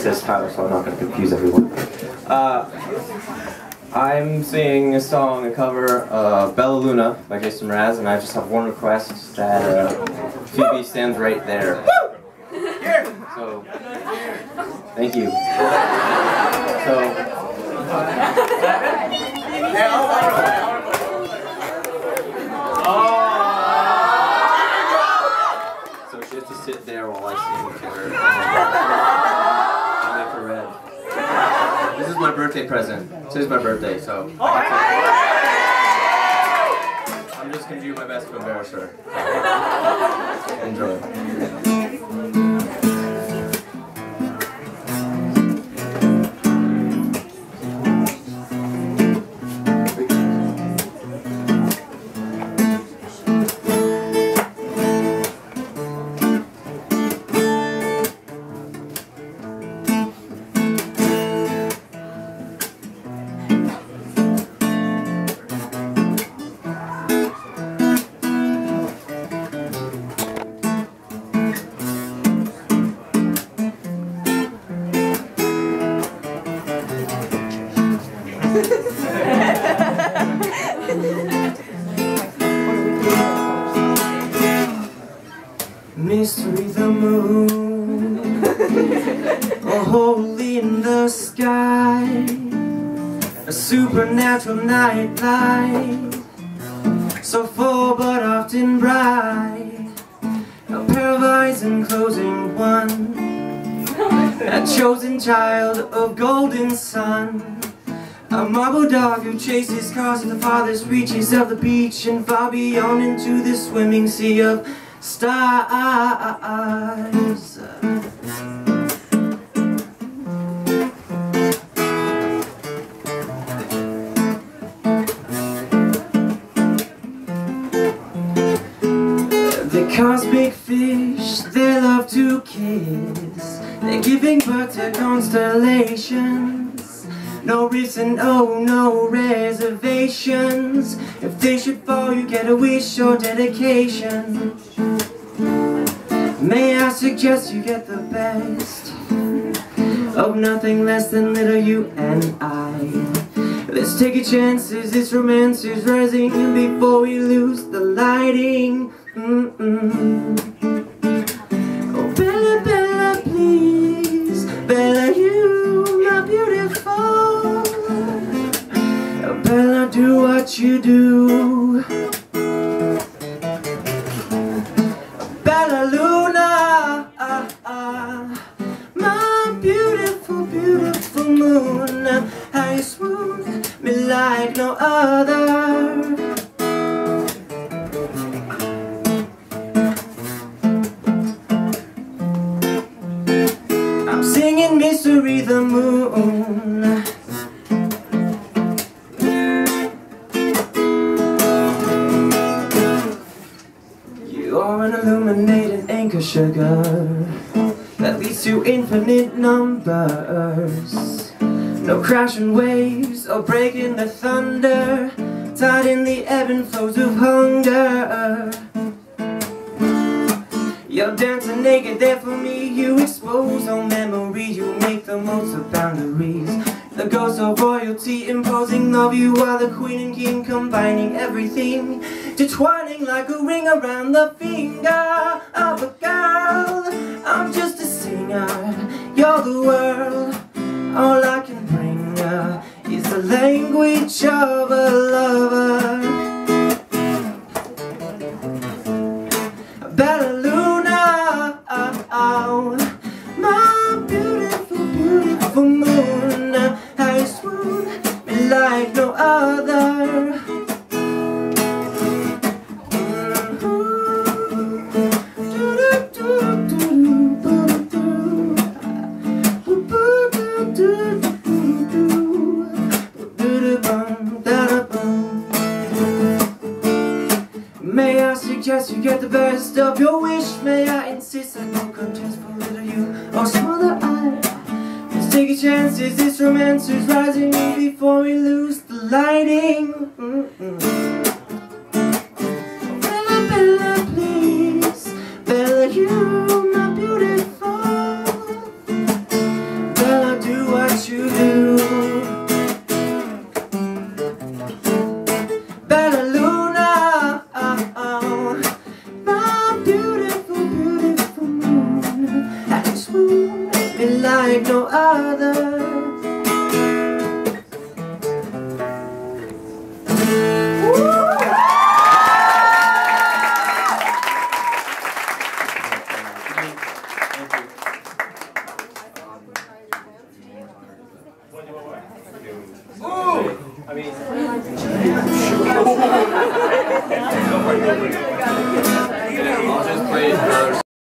says Tyler, so I'm not going to confuse everyone. I'm singing a song, a cover, Bella Luna by Jason Mraz, and I just have one request, that Phoebe stands right there. So, thank you. So she has to sit there while I sing to her. I make her red. This is my birthday present. Today's my birthday, so I'm just gonna do my best to embarrass her. Enjoy. Mystery the moon, a hole in the sky, a supernatural night light, so full but often bright, a pair of eyes enclosing one, a chosen child of golden sun. A marble dog who chases cars to the farthest reaches of the beach and far beyond into the swimming sea of stars. The cosmic fish, they love to kiss. They're giving birth to constellations. No reefs and oh, no reservations. If they should fall, you get a wish or dedication. May I suggest you get the best of nothing less than little you and I. Let's take a chance as this romance is rising before we lose the lighting. Oh, Bella, Bella, please, Bella, you, my beautiful. Bella, do what you do. Bella Luna, my beautiful, beautiful moon. How you swoon me like no other. I'm singing Mystery the Moon. Sugar that leads to infinite numbers. No crashing waves or breaking the thunder, tied in the ebb and flows of hunger. You're dancing naked there for me. You expose all memory. You make the most of boundaries. The ghost of royalty imposing love. You are the queen and king, combining everything, detwining like a ring around the finger of a girl. I'm just a singer, you're the world. All I can bring her is the language of a lover. Bella Luna, my beautiful, beautiful moon. How you swoon me like no other. May I suggest you get the best of your wish? May I insist I don't contest for little you or smaller I. Let's take a chance as this romance is rising before we lose the lighting. Bella, Bella, please, Bella, you, my beautiful. what you do. Bella Luna, my beautiful, beautiful moon, and swoon me like no other. I mean,